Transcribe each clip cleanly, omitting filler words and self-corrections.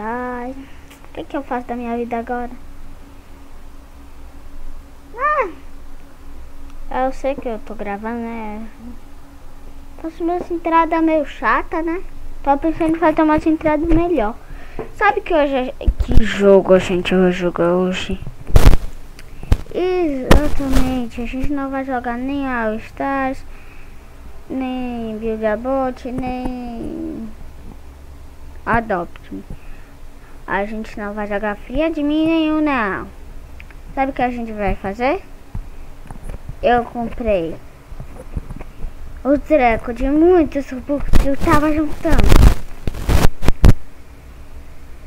Ai, o que que eu faço da minha vida agora? Ah, eu sei que eu tô gravando, né? Faço umas entradas meio chata, né? Tô pensando em fazer umas entradas melhor. Sabe que hoje... Que jogo, gente, eu vou jogar hoje? Exatamente, a gente não vai jogar nem All Stars, nem Build-A-Bot, nem Adopt-Me. A gente não vai jogar fria de mim nenhum, não. Sabe o que a gente vai fazer? Eu comprei o treco de muitos robux que eu tava juntando.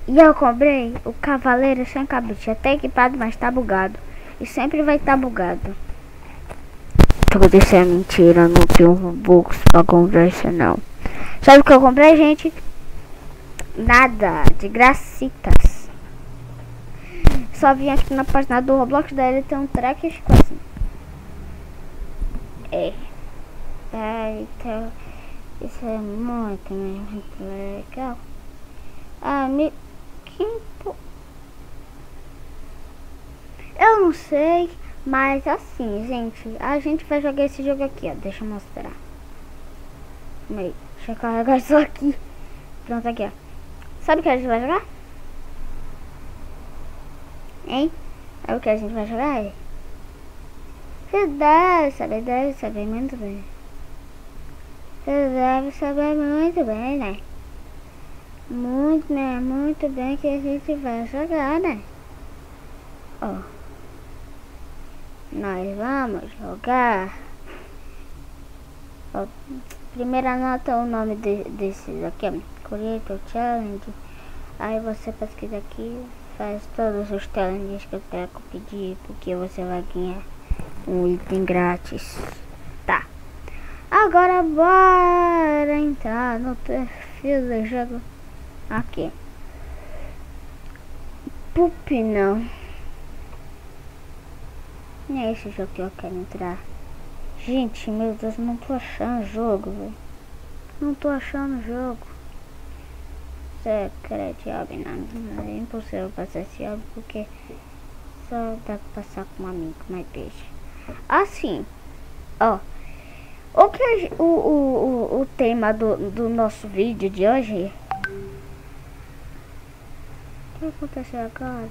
E eu comprei o cavaleiro sem cabide. Até equipado, mas tá bugado. E sempre vai estar bugado. Tudo isso é mentira. Não tem um robux pra comprar isso, não. Sabe o que eu comprei, gente? Nada, de gracitas. Só vim aqui na página do Roblox, daí ele tem um track e ficou assim. Então, isso é muito legal. Eu não sei, mas assim, gente, a gente vai jogar esse jogo aqui, ó. Deixa eu mostrar. Deixa eu carregar isso aqui. Pronto, aqui, ó. Sabe o que a gente vai jogar? Hein? É o que a gente vai jogar? Você deve saber muito bem. Você deve saber muito bem, né? Muito, né? Muito bem que a gente vai jogar, né? Ó. Nós vamos jogar. Ó, primeiro anota o nome desses aqui, ó. Creator Challenge. Aí você pesquisa aqui, faz todos os challenges que o Treco pedir, porque você vai ganhar um item grátis. Tá, agora bora entrar no perfil do jogo aqui. Pup, não é esse jogo que eu quero entrar, gente. Meu Deus, não tô achando o jogo, véio. Não tô achando o jogo. Secret Hobby, não é impossível passar esse hobby porque só dá pra passar com um amigo, mas deixa. Assim, ó, o tema do nosso vídeo de hoje. O que aconteceu agora?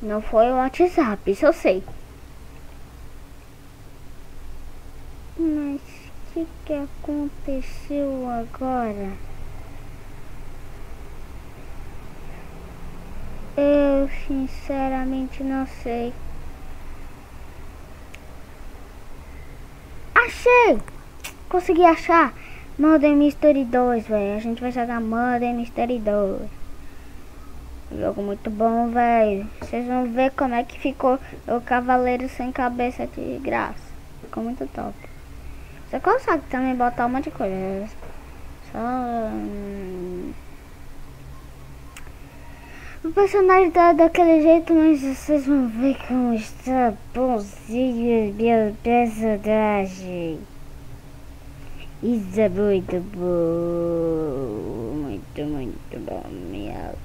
Não foi o WhatsApp, isso eu sei. Mas o que aconteceu agora? Eu sinceramente não sei. Achei! Consegui achar! Modern Mystery 2, velho. A gente vai jogar Modern Mystery 2. Jogo muito bom, velho. Vocês vão ver como é que ficou o cavaleiro sem cabeça de graça. Ficou muito top. Você consegue também botar um monte de coisa. Só... O personagem tá daquele jeito, mas vocês vão ver como está bonzinho, meu personagem. Isso é muito bom. Muito bom mesmo.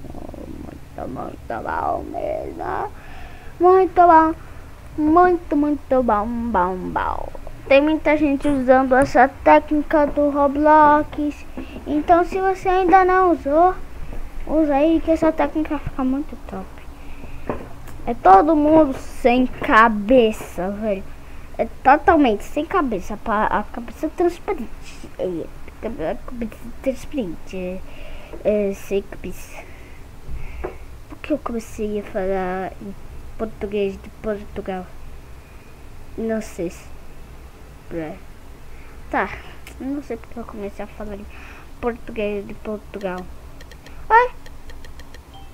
Muito bom mesmo. Muito bom. Muito bom, bom, bom. Tem muita gente usando essa técnica do Roblox. Então, se você ainda não usou, usa aí que essa técnica fica muito top. É todo mundo sem cabeça, velho. É totalmente sem cabeça. A cabeça transparente. A cabeça transparente. Sem cabeça. Por que eu comecei a falar em português de Portugal? Não sei se... Tá, não sei porque eu comecei a falar em português de Portugal. Oi!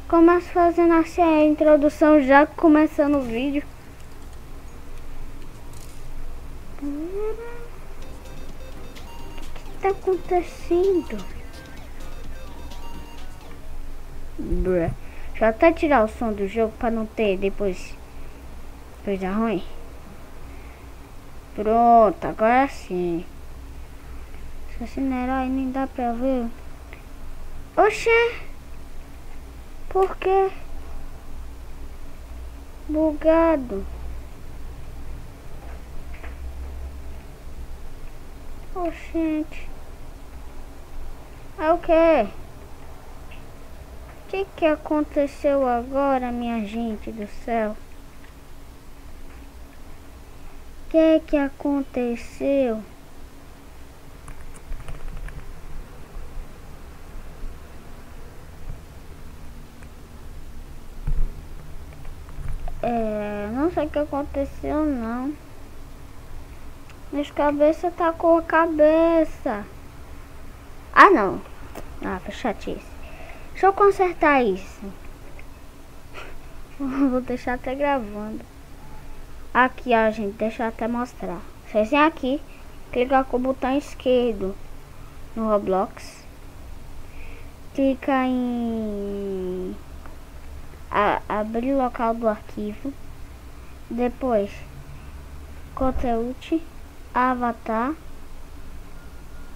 Começo fazendo assim a introdução, já começando o vídeo. O que tá acontecendo? Deixa eu até tirar o som do jogo pra não ter depois coisa ruim. Pronto, agora sim. Se incinerar aí nem dá pra ver. Oxê! Por quê? Bugado. Oxente. É o quê? O que aconteceu agora, minha gente do céu? O que aconteceu? Não sei o que aconteceu, não. Minha cabeça tá com a cabeça. Ah, não. Ah, foi chatice. Deixa eu consertar isso. Vou deixar até gravando. Aqui, ó, gente. Deixa eu até mostrar. Vocês vêm aqui. Clica com o botão esquerdo no Roblox. Clica em... abrir o local do arquivo, depois conteúdo, avatar,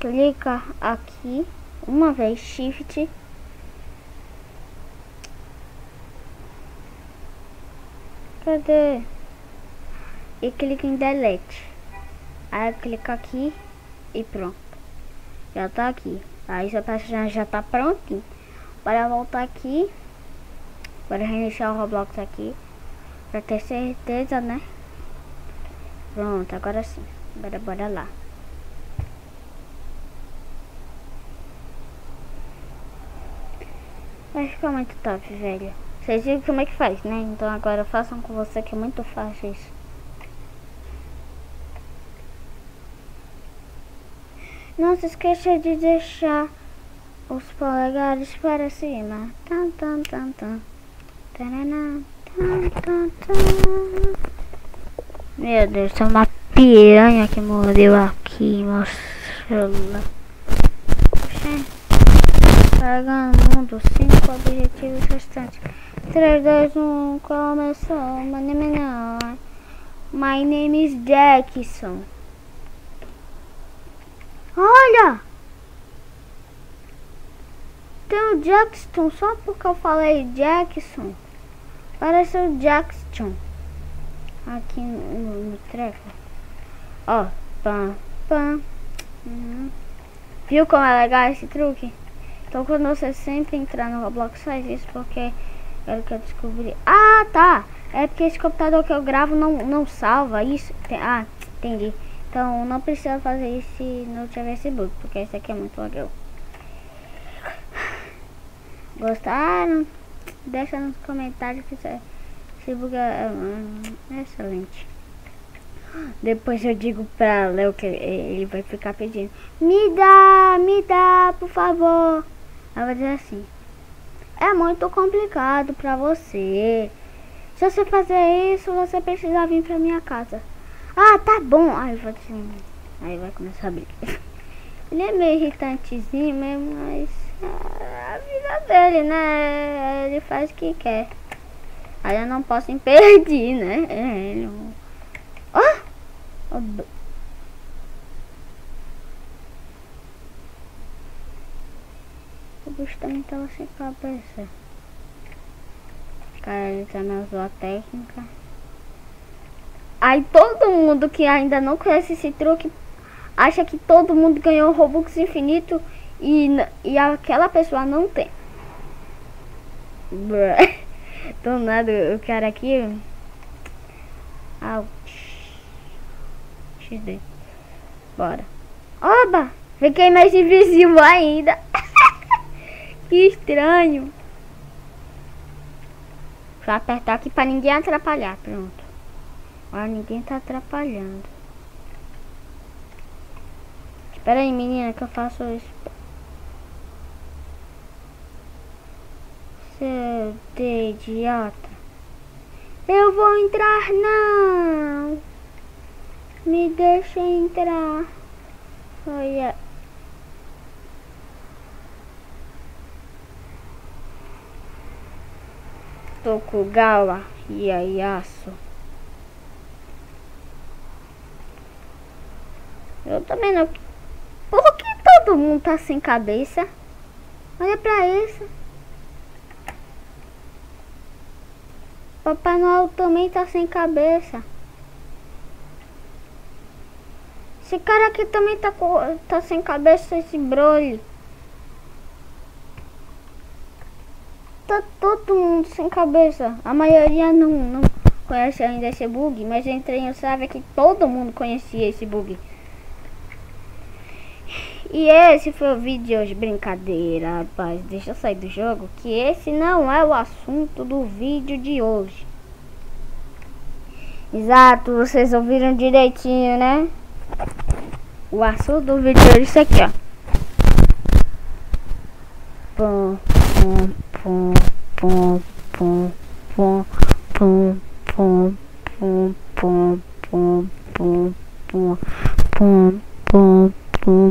clica aqui uma vez, shift, cadê? E clica em delete, aí clica aqui e pronto, já tá aqui. Aí seu personagem já tá prontinho. Para voltar aqui, para reiniciar o Roblox aqui, para ter certeza, né? Pronto, agora sim. Agora bora lá. Vai ficar muito top, velho. Vocês viram como é que faz, né? Então agora façam com você, que é muito fácil isso. Não se esqueça de deixar os polegares para cima. Tan, tan, tan, tan. Meu Deus, tem uma piranha que mordeu aqui, mostrou. Pegando o mundo, 5 objetivos restantes. 3, 2, 1, começou. My name is Dragson. Olha! Tem o Dragson, só porque eu falei Dragson. Parece o Dragson aqui no treco. Ó, pam, pam. Viu como é legal esse truque? Então quando você sempre entrar no Roblox, faz isso, porque é o que eu descobri. Ah, tá! É porque esse computador que eu gravo não salva isso. Ah, entendi. Então não precisa fazer isso se não tiver esse bug, porque esse aqui é muito legal. Gostaram? Deixa nos comentários que se buga é excelente. Depois eu digo pra Léo que ele vai ficar pedindo. Me dá, por favor. Ela vai dizer assim. É muito complicado pra você. Se você fazer isso, você precisa vir pra minha casa. Ah, tá bom. Aí, vou assim, aí vai começar a brigar. Ele é meio irritantezinho mesmo, mas... a vida dele, né? Ele faz o que quer. Aí eu não posso impedir, né? Ele... oh! Oh! O bicho também tava sem cabeça. Cara, ele também usou a técnica. Aí todo mundo que ainda não conhece esse truque acha que todo mundo ganhou Robux infinito. E aquela pessoa não tem. Do nada o cara aqui. Au. XD. Bora. Oba! Fiquei mais invisível ainda. Que estranho. Vou apertar aqui pra ninguém atrapalhar. Pronto. Olha, ninguém tá atrapalhando. Espera aí, menina, que eu faço isso. Seu de idiota, eu vou entrar, não me deixa entrar. Olha, Tokugawa e Ieyasu. Eu também não. Por que todo mundo tá sem cabeça? Olha pra isso. Papai Noel também tá sem cabeça. Esse cara aqui também tá sem cabeça, esse Broly. Tá todo mundo sem cabeça. A maioria não conhece ainda esse bug, mas eu entrei e sabe que todo mundo conhecia esse bug. E esse foi o vídeo de hoje. Brincadeira, rapaz. Deixa eu sair do jogo, que esse não é o assunto do vídeo de hoje. Exato, vocês ouviram direitinho, né? O assunto do vídeo é isso aqui, ó. Pum, pum, pum, pum, pum, pum, pum, pum, pum, pum, pum, pum, pum, pum, pum, pum, pum, pum, pum, pum, pum, pum, pum, pum, pum, pum, pum, pum, pum, pum, pum,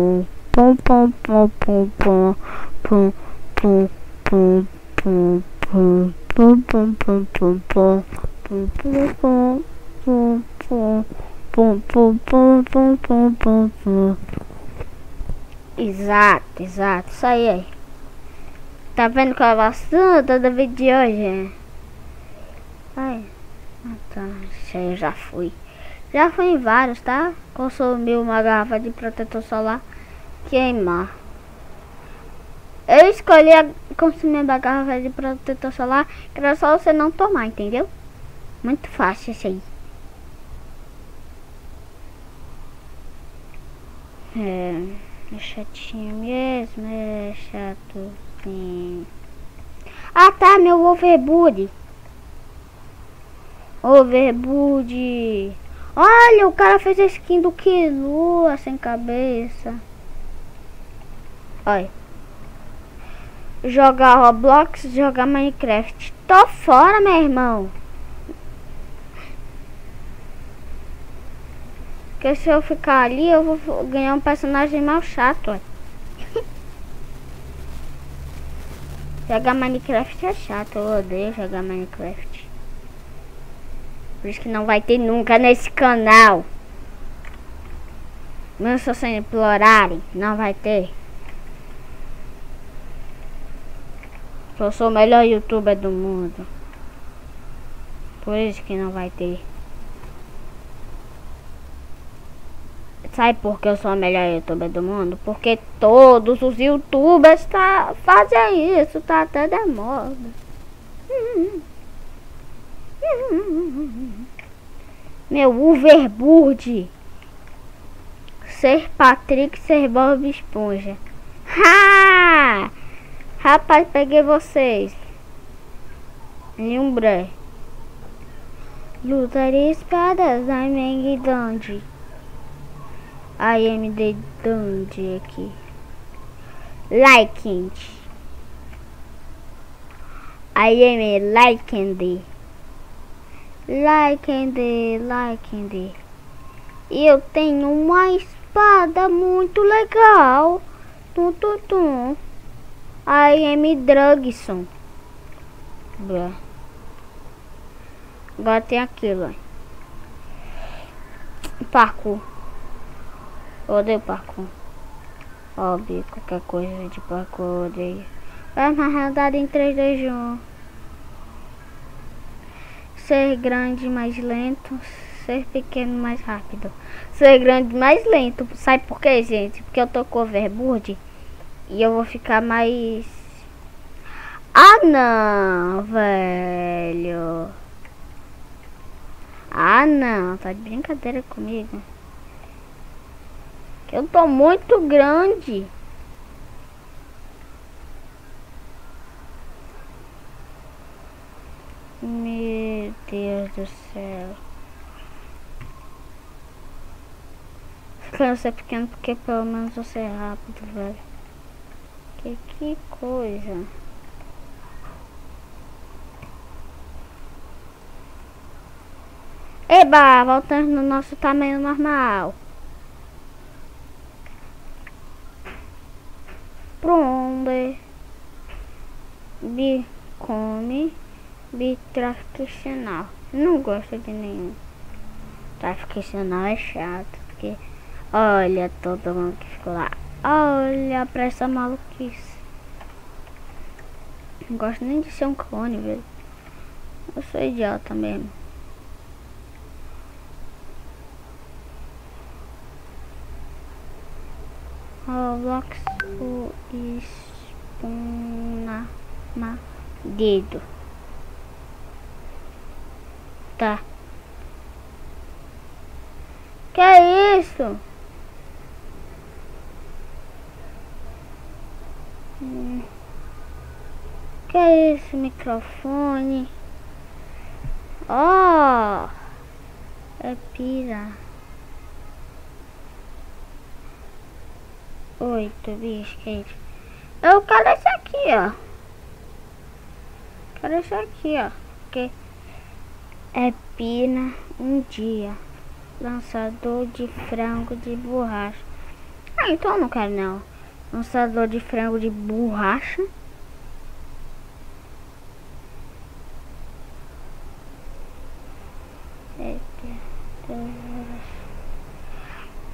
pum, pum, pum, pum, pum, pum, pum, pum, pum, pum, pum, pum, pum, pum, pum. Exato, exato, isso aí. Tá vendo que eu avançando todo vídeo de hoje? Ai, tá, isso aí eu já fui. Já fui em vários, tá? Consumi uma garrafa de protetor solar, queimar. Eu escolhi consumir uma garrafa de protetor solar, que era só você não tomar, entendeu? Muito fácil isso aí. É chatinho mesmo, é chato. Sim. Ah tá, meu overboard. Overboard. Olha, o cara fez a skin do Killua sem cabeça. Olha. Jogar Roblox, jogar Minecraft. Tô fora, meu irmão. Porque se eu ficar ali, eu vou ganhar um personagem mal chato. Jogar Minecraft é chato, eu odeio jogar Minecraft. Por isso que não vai ter nunca nesse canal. Mesmo se vocês implorarem, não vai ter. Eu sou o melhor youtuber do mundo. Por isso que não vai ter. Sabe por que eu sou a melhor youtuber do mundo? Porque todos os youtubers fazem isso, tá até da moda. Meu overboard. Ser Patrick, ser Bob esponja. Ha! Rapaz, peguei vocês. Lembrei. Lutar e espadas, I'm Ang Dandy. Aí me dei dandy aqui. Like it. Aí me like it. Like it, like it. Eu tenho uma espada muito legal. Tum tum tum. Aí me Dragson. Agora tem aquilo. Parkour. Eu odeio parkour. Óbvio, qualquer coisa de parkour eu odeio. Vai nadar em 3, 2, 1. Ser grande mais lento. Ser pequeno mais rápido. Ser grande mais lento. Sabe por quê, gente? Porque eu tô com overboard. E eu vou ficar mais... Ah, não, velho. Ah, não. Tá de brincadeira comigo. Eu tô muito grande. Meu Deus do céu. Quero ser pequeno porque pelo menos eu ser rápido, velho. Que coisa. Eba, voltando no nosso tamanho normal. Pronto. Bicome bitraccional. Não gosto de nenhum. Patrick, isso não é chato, porque olha todo mundo que ficou lá. Olha pra essa maluquice. Não gosto nem de ser um clone, velho. Eu sou idiota mesmo. Roblox esponja na dedo. Tá. Que é isso? Que é isso, microfone? Ó, oh, é pira. 8 biscuits. Eu quero esse aqui, ó. Quero esse aqui, ó. Porque é pina um dia. Lançador de frango de borracha. Ah, então eu não quero não. Lançador de frango de borracha.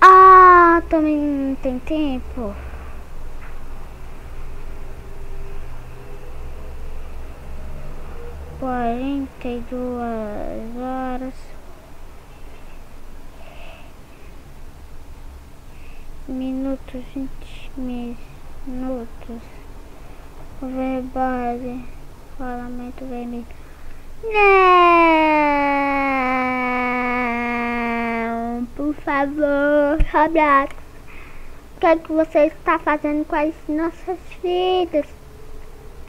Ah, também não tem tempo. Quarenta e 2 horas. Minutos, 20 minutos. Verbale. Parlamento vermelho. Não, por favor, Roblox. O que é que você está fazendo com as nossas vidas?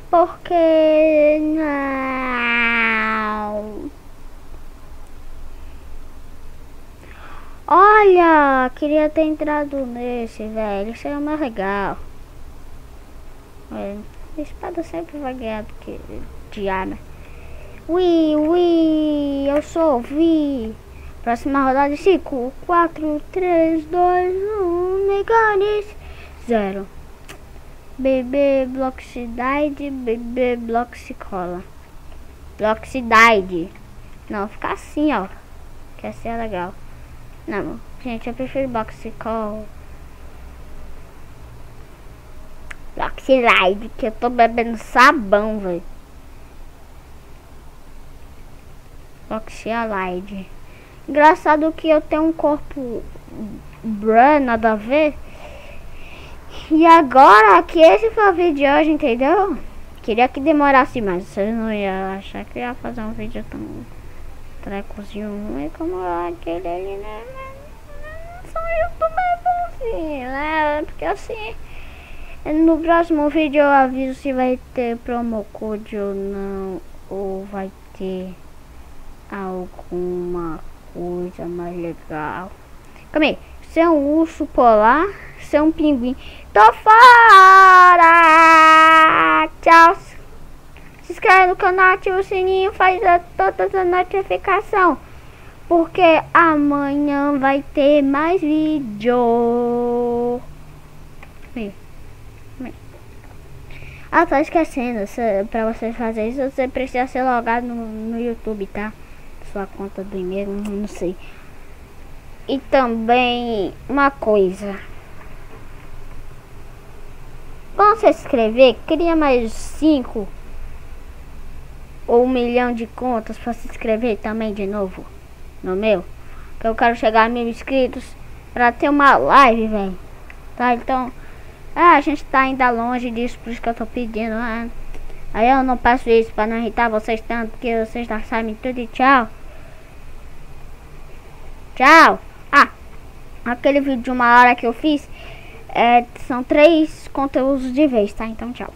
Porque não. Olha, queria ter entrado nesse, velho. Isso é mais legal. A espada sempre vai ganhar porque de arma. Ui, ui, eu sou Vi. Próxima rodada: 5, 4, 3, 2, 1, Meganis, 0. Bebê, bloxidade, bebê, bloxicola. Bloxidade. Não, fica assim, ó. Que assim é legal. Não, gente, eu prefiro bloxicola. Bloxidade, que eu tô bebendo sabão, velho. Oxialide. Engraçado que eu tenho um corpo brã, nada a ver. E agora que esse foi o vídeo de hoje, entendeu? Queria que demorasse mais, vocês não iam achar que eu ia fazer um vídeo tão trecozinho ruim como aquele ali, né? Mas sou eu do meu bonzinho, né? Porque assim, no próximo vídeo eu aviso se vai ter promo code ou não, ou vai ter alguma coisa mais legal. Calma aí. Ser um urso polar, ser um pinguim. Tô fora! Tchau! Se inscreve no canal, ativa o sininho, faz todas as notificações. Porque amanhã vai ter mais vídeo. Ah, tá esquecendo. Pra você fazer isso, você precisa ser logado no YouTube, tá? Sua conta do e-mail, não sei. E também uma coisa, quando você inscrever, cria mais 5 ou 1 milhão de contas pra se inscrever também de novo no meu, que eu quero chegar a 1000 inscritos pra ter uma live, velho. Tá, então a gente tá ainda longe disso, por isso que eu tô pedindo. Aí eu não passo isso pra não irritar vocês tanto, porque vocês já sabem tudo. E tchau. Tchau. Ah, aquele vídeo de 1 hora que eu fiz, são 3 conteúdos de vez, tá? Então tchau.